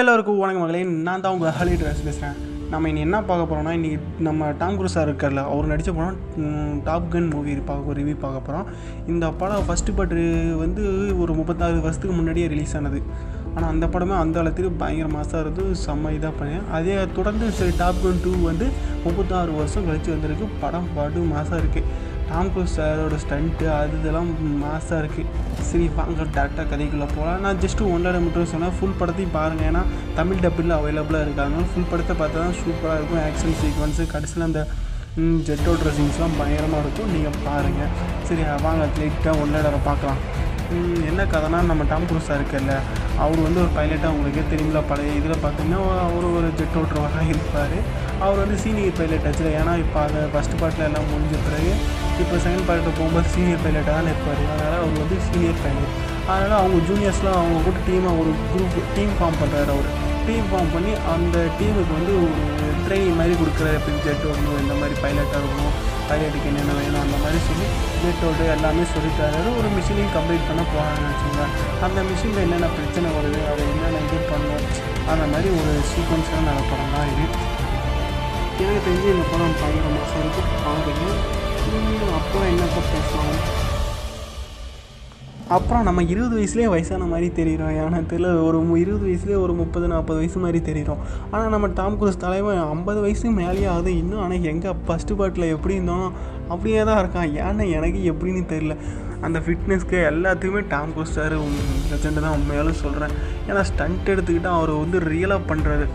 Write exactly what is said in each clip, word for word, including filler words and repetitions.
எல்லாருக்கும் வணக்கம் மகளே, நான் தான் உங்கள் ஹாலிவுட் ராஜ் பேசுகிறேன். நம்ம இன்னி என்ன பார்க்க போகிறோம்னா, இன்றைக்கி நம்ம டாம் க்ரூஸ் சார் இருக்கார்ல, அவர் நடித்த படம் டாப் கன் மூவி பார்க்க ரிவ்யூ பார்க்க போகிறோம். இந்த படம் ஃபஸ்ட்டு பட் வந்து ஒரு முப்பத்தாறு வருஷத்துக்கு முன்னாடியே ரிலீஸ் ஆனது. ஆனால் அந்த படமே அந்த அளவுக்கு பயங்கர மாசாக இருந்து செம்ம இதாக பண்ணேன். அதே தொடர்ந்து சரி டாப் கன் டூ வந்து முப்பத்தாறு வருஷம் கழித்து வந்திருக்கு. படம் படு மாசாக இருக்குது. டாம் க்ரூஸ் சாரோட ஸ்டண்ட்டு அது இதெல்லாம் மாசாக இருக்குது. சரி வாங்க டேரெக்டாக கதைக்குள்ளே போகலாம். நான் ஜஸ்ட்டு ஒன்றில் மட்டும் சொன்னேன், ஃபுல் படத்தையும் பாருங்கள். ஏன்னா தமிழ் டப்பில் அவைலபிளாக இருக்காங்க. ஃபுல் படத்தை பார்த்தா தான் சூப்பராக இருக்கும். ஆக்ஷன் சீக்வன்ஸு கடைசியில் அந்த ஜெட்டோ ட்ரெஸ்ஸிங்ஸ்லாம் பயங்கரமாக இருக்கும். நீங்கள் பாருங்கள். சரி வாங்க லைட்டாக ஒன்றில் பார்க்கலாம். என்ன கதைனா, நம்ம டாம் க்ரூஸ் சார் இருக்குல்ல, அவர் வந்து ஒரு பைலட்டாக அவங்களுக்கே தெரியுங்களா. பழைய இதில் பார்த்தீங்கன்னா அவர் ஒரு ஜெட் ஓட்டுறவராக இருப்பார். அவர் வந்து சீனியர் பைலட் ஆச்சு. ஏன்னா இப்போ அதை ஃபஸ்ட்டு பார்ட்டில் எல்லாம் முடிஞ்ச பிறகு இப்போ செகண்ட் பார்ட்டில் போகும்போது சீனியர் பைலட்டாக தான் இருப்பார். அதனால் அவர் வந்து சீனியர் பைலட். அதனால் அவங்க ஜூனியர்ஸ்லாம் அவங்க கூட டீமாக ஒரு குரூப் டீம் ஃபார்ம் பண்ணுறாரு. அவர் டீம் ஃபார்ம் பண்ணி அந்த டீமுக்கு வந்து ஒரு ட்ரைனிங் மாதிரி கொடுக்குறாரு. இப்போ ஜெட் ஓடணும், இந்த மாதிரி பைலட்டாக இருக்கணும், பைலட்டுக்கு என்னென்ன வேணும், அந்த மாதிரி சொல்லி ஜெட்டோடு எல்லாமே சொல்லித்தராரு. ஒரு மிஷினையும் கம்ப்ளீட் பண்ண போகிறாங்கன்னு வச்சுக்கோங்க. அந்த மிஷினில் என்னென்ன பிரச்சனை வருது, அதை என்னென்ன இது பண்ணணும், அந்த மாதிரி ஒரு சீக்வன்ஸாக நடப்படம் தான் இது. எனக்கு தெரிஞ்சு இந்த படம் பதினோரு மாதம் இருக்குது. பார்க்குறேன் அப்புறம் என்னப்போ பேசலாம். அப்புறம் நம்ம இருபது வயசுலேயே வயசான மாதிரி தெரிகிறோம். ஏன்னா தெரியல, ஒரு இருபது வயசுலேயே ஒரு முப்பது நாற்பது வயசு மாதிரி தெரிகிறோம். ஆனால் நம்ம டாம் க்ரூஸ் தலைவன் ஐம்பது வயசுக்கு மேலேயே ஆகுது இன்னும். ஆனால் எங்கே ஃபஸ்ட்டு பார்ட்டில் எப்படி இருந்தோம் அப்படியே தான் இருக்கான். ஏன்னா எனக்கு எப்படின்னு தெரியல. அந்த ஃபிட்னஸ்க்கு எல்லாத்துக்குமே டாம் க்ரூஸ் சார் லெஜெண்ட் தான் உண்மையாலும் சொல்கிறேன். ஏன்னா ஸ்டண்ட் எடுத்துக்கிட்டால் அவர் வந்து ரியலாக பண்ணுறாரு.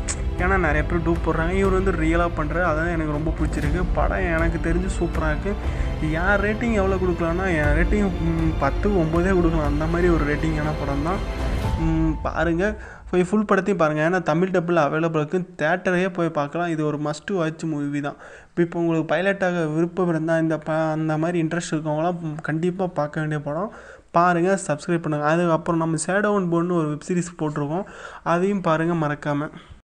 ஏன்னா நிறைய பேர் டூப் போடுறாங்க, இவர் வந்து ரியலாக பண்ணுறாரு. அதுதான் எனக்கு ரொம்ப பிடிச்சிருக்கு. படம் எனக்கு தெரிஞ்சு சூப்பராக இருக்குது. என் ரேட்டிங் எவ்வளோ கொடுக்கலான்னா, என் ரேட்டிங் பத்து ஒம்பதே கொடுக்கலாம். அந்த மாதிரி ஒரு ரேட்டிங்கான படம் தான். பாருங்கள், போய் ஃபுல் படத்தையும் பாருங்கள். ஏன்னா தமிழ் டப்பில் அவைலபிள் இருக்குது. தேட்டரையே போய் பார்க்கலாம். இது ஒரு மஸ்ட்டு வாட்ச் மூவி தான். இப்போ உங்களுக்கு பைலட்டாக விருப்பம் இருந்தால், இந்த ப அந்த மாதிரி இன்ட்ரெஸ்ட் இருக்கவங்களாம் கண்டிப்பாக பார்க்க வேண்டிய படம். பாருங்கள், சப்ஸ்கிரைப் பண்ணுங்கள். அதுக்கப்புறம் நம்ம ஷேடோ அண்ட் போன்னு ஒரு வெப்சீரிஸ் போட்டிருக்கோம், அதையும் பாருங்கள் மறக்காமல்.